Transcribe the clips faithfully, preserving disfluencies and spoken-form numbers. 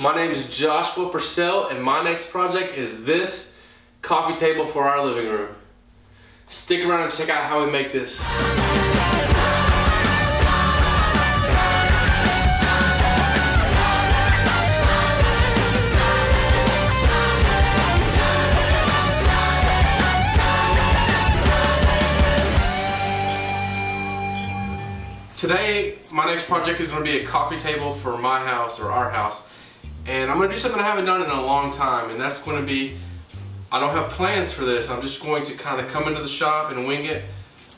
My name is Joshua Purcell and my next project is this coffee table for our living room. Stick around and check out how we make this. Today, my next project is going to be a coffee table for my house or our house, and I'm going to do something I haven't done in a long time, and that's going to be, I don't have plans for this, I'm just going to kind of come into the shop and wing it.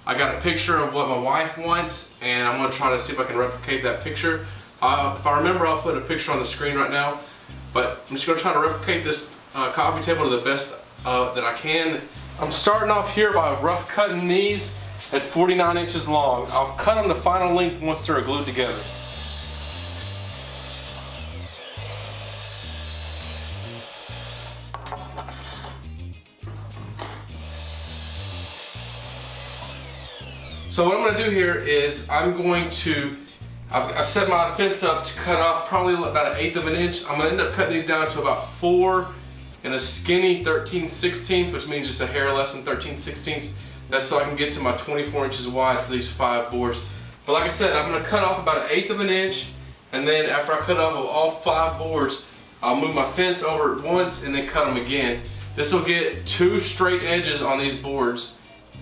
I got a picture of what my wife wants, and I'm going to try to see if I can replicate that picture. Uh, if I remember, I'll put a picture on the screen right now, but I'm just going to try to replicate this uh, coffee table to the best uh, that I can. I'm starting off here by rough cutting these at forty-nine inches long. I'll cut them the final length once they're glued together. So what I'm going to do here is I'm going to, I've, I've set my fence up to cut off probably about an eighth of an inch. I'm going to end up cutting these down to about four and a skinny thirteen sixteenths, which means just a hair less than thirteen sixteenths. That's so I can get to my twenty-four inches wide for these five boards. But like I said, I'm going to cut off about an eighth of an inch, and then after I cut off of all five boards, I'll move my fence over once and then cut them again. This will get two straight edges on these boards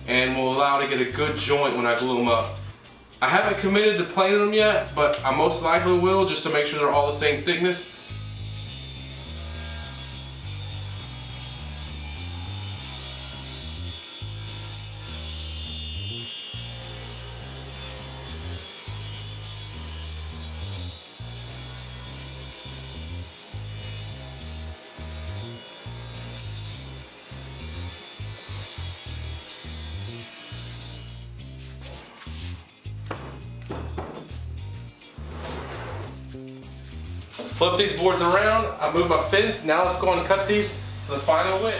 and will allow to get a good joint when I glue them up. I haven't committed to planing them yet, but I most likely will, just to make sure they're all the same thickness. Flip these boards around, I move my fence, now let's go and cut these to the final width.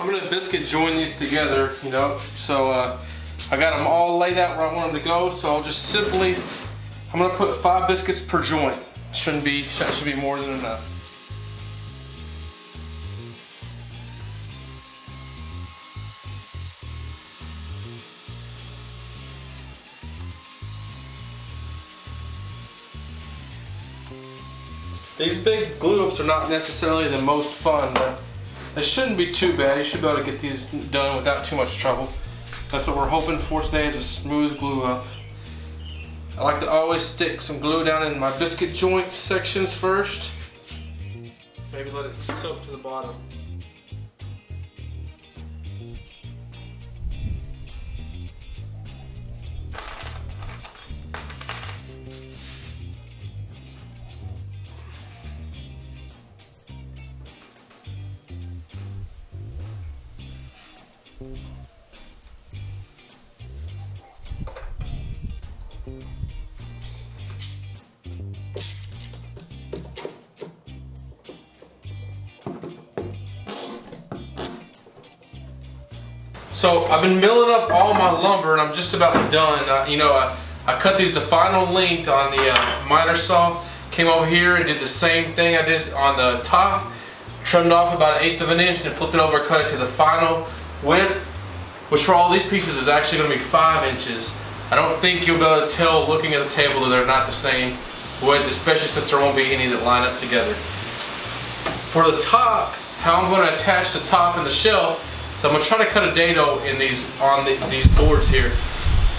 I'm going to biscuit join these together, you know, so uh, I got them all laid out where I want them to go, so I'll just simply, I'm going to put five biscuits per joint. Shouldn't be, that should be more than enough. These big glue ups are not necessarily the most fun, but it shouldn't be too bad. You should be able to get these done without too much trouble. That's what we're hoping for today, is a smooth glue up. I like to always stick some glue down in my biscuit joint sections first. Maybe let it soak to the bottom. So I've been milling up all my lumber and I'm just about done. Uh, you know, I, I cut these to final length on the uh, miter saw, came over here and did the same thing I did on the top, trimmed off about an eighth of an inch and flipped it over, cut it to the final width, which for all these pieces is actually going to be five inches. I don't think you'll be able to tell looking at the table that they're not the same width, especially since there won't be any that line up together. For the top, how I'm going to attach the top and the shell, so I'm going to try to cut a dado in these on the, these boards here.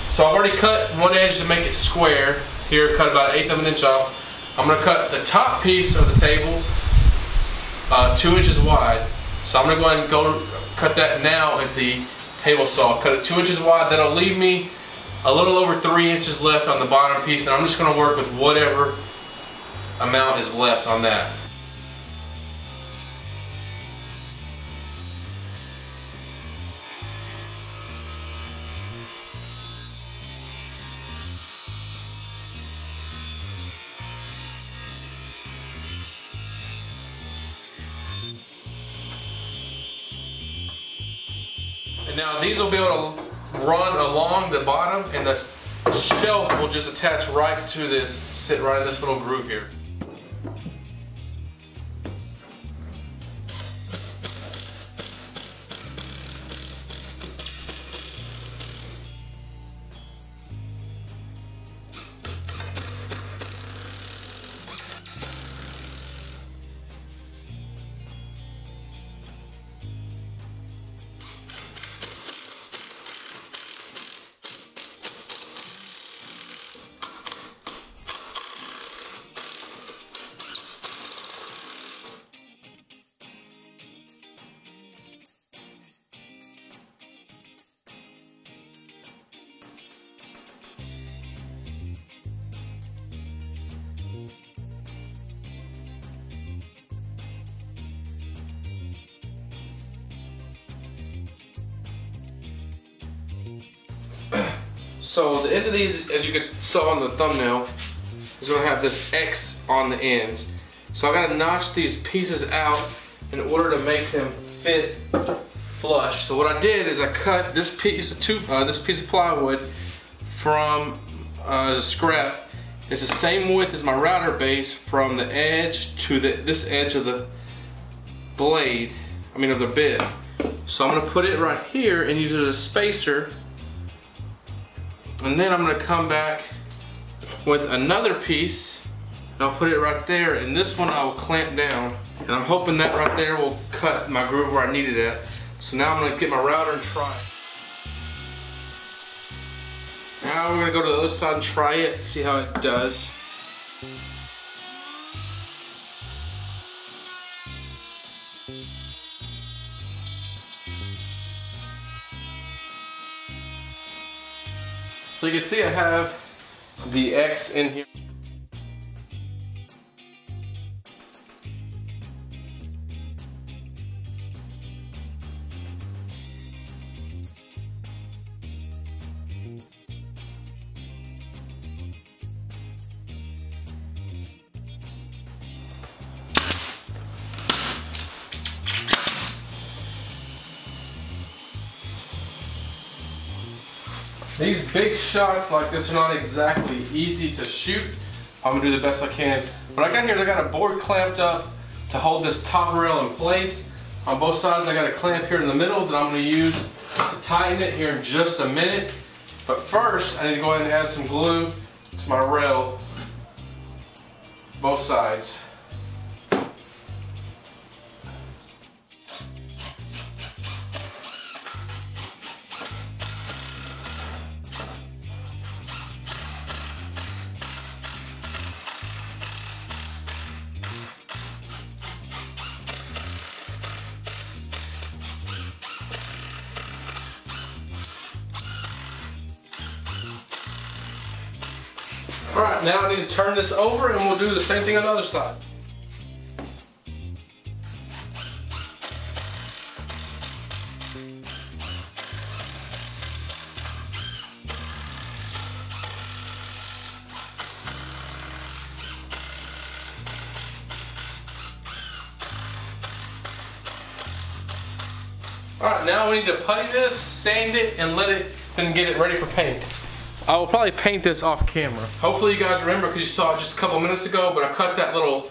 So I've already cut one edge to make it square. Here, cut about an eighth of an inch off. I'm going to cut the top piece of the table uh, two inches wide. So I'm going to go ahead and go cut that now at the table saw. Cut it two inches wide. That'll leave me a little over three inches left on the bottom piece, and I'm just going to work with whatever amount is left on that. And now these will be able to run along the bottom, and the shelf will just attach right to this, sit right in this little groove here. So the end of these, as you could saw on the thumbnail, is going to have this X on the ends. So I got to notch these pieces out in order to make them fit flush. So what I did is I cut this piece of two, uh, this piece of plywood from uh, a scrap. It's the same width as my router base from the edge to the, this edge of the blade. I mean of the bit. So I'm going to put it right here and use it as a spacer. And then I'm going to come back with another piece, and I'll put it right there, and this one I will clamp down. And I'm hoping that right there will cut my groove where I need it at. So now I'm going to get my router and try it. Now we're going to go to the other side and try it, see how it does. So you can see I have the X in here. These big shots like this are not exactly easy to shoot. I'm gonna do the best I can. What I got here is I got a board clamped up to hold this top rail in place. On both sides I got a clamp here in the middle that I'm gonna use to tighten it here in just a minute. But first I need to go ahead and add some glue to my rail, both sides. Alright, now I need to turn this over and we'll do the same thing on the other side. Alright, now we need to putty this, sand it, and let it, then get it ready for paint. I will probably paint this off camera. Hopefully you guys remember, because you saw it just a couple minutes ago, but I cut that little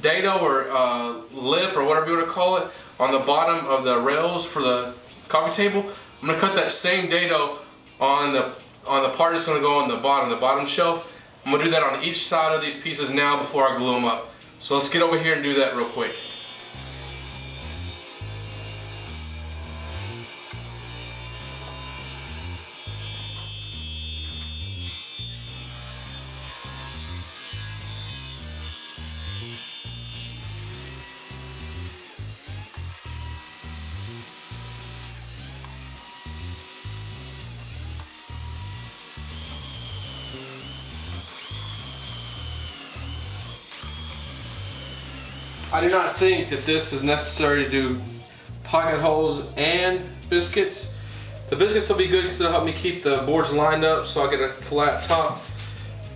dado or uh, lip or whatever you want to call it on the bottom of the rails for the coffee table. I'm going to cut that same dado on the on the part that's going to go on the bottom, the bottom shelf. I'm going to do that on each side of these pieces now before I glue them up. So let's get over here and do that real quick. I do not think that this is necessary to do pocket holes and biscuits. The biscuits will be good because it'll help me keep the boards lined up so I get a flat top.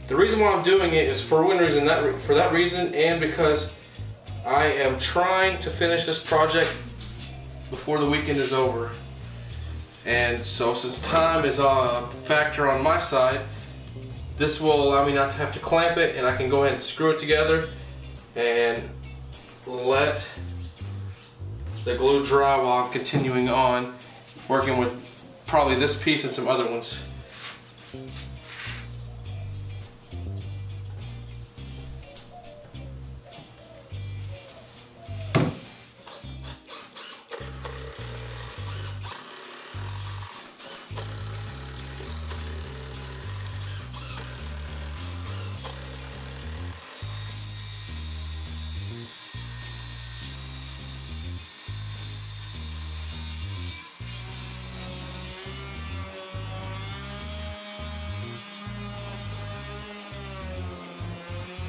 The reason why I'm doing it is for one reason, that for that reason, and because I am trying to finish this project before the weekend is over. And so since time is a factor on my side, this will allow me not to have to clamp it, and I can go ahead and screw it together and let the glue dry while I'm continuing on working with probably this piece and some other ones.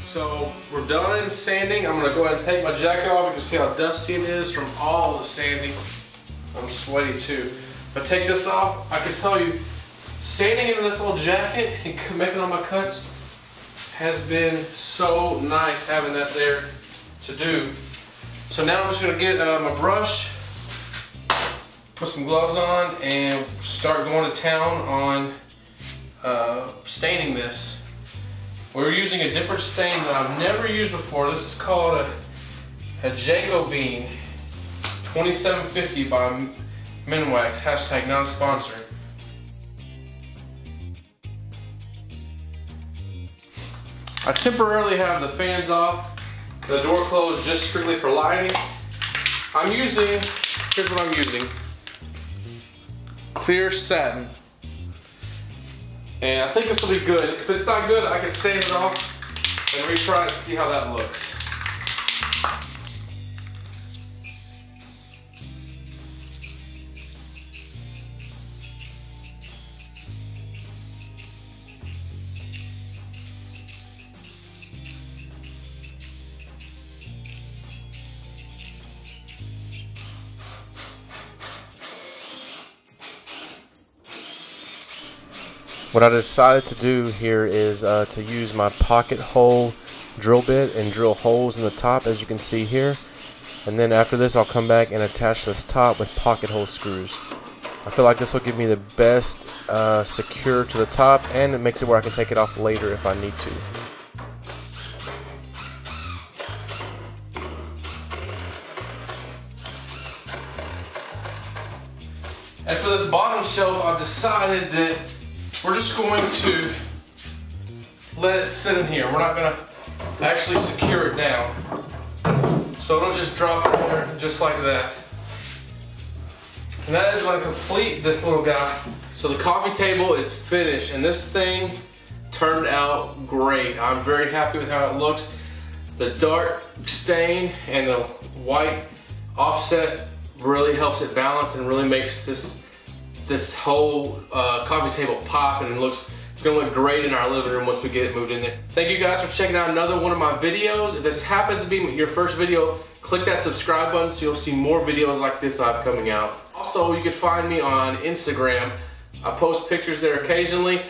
So we're done sanding. I'm gonna go ahead and take my jacket off. You can see how dusty it is from all the sanding. I'm sweaty too. But take this off. I can tell you, sanding in this little jacket and committing on my cuts has been so nice having that there to do. So now I'm just gonna get uh, my brush, put some gloves on, and start going to town on uh, staining this. We're using a different stain that I've never used before. This is called a, a Django Bean twenty-seven fifty by Minwax, hashtag non-sponsor. I temporarily have the fans off, the door closed just strictly for lighting. I'm using, here's what I'm using, clear satin. And I think this will be good. If it's not good, I can sand it off and retry it to see how that looks. What I decided to do here is uh, to use my pocket hole drill bit and drill holes in the top, as you can see here. And then after this, I'll come back and attach this top with pocket hole screws. I feel like this will give me the best uh, secure to the top, and it makes it where I can take it off later if I need to. And for this bottom shelf, I've decided that we're just going to let it sit in here. We're not gonna actually secure it down. So it'll just drop in there just like that. And that is gonna complete this little guy. So the coffee table is finished, and this thing turned out great. I'm very happy with how it looks. The dark stain and the white offset really helps it balance and really makes this this whole uh, coffee table pop, and it looks, it's gonna look great in our living room once we get it moved in there. Thank you guys for checking out another one of my videos. If this happens to be your first video, click that subscribe button so you'll see more videos like this I have coming out. Also, you can find me on Instagram. I post pictures there occasionally,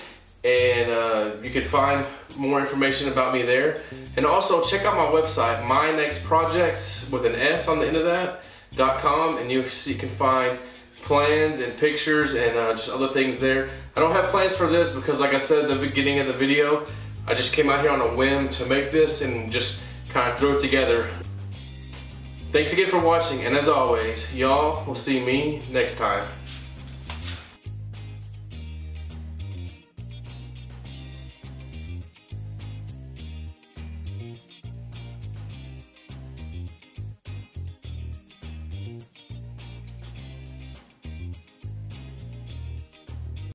and uh, you can find more information about me there. And also check out my website, MyNextProjects with an S on the end of that, dot com, and you can find plans and pictures and uh, just other things there. I don't have plans for this because, like I said at the beginning of the video, I just came out here on a whim to make this and just kind of throw it together. Thanks again for watching, and as always, y'all will see me next time.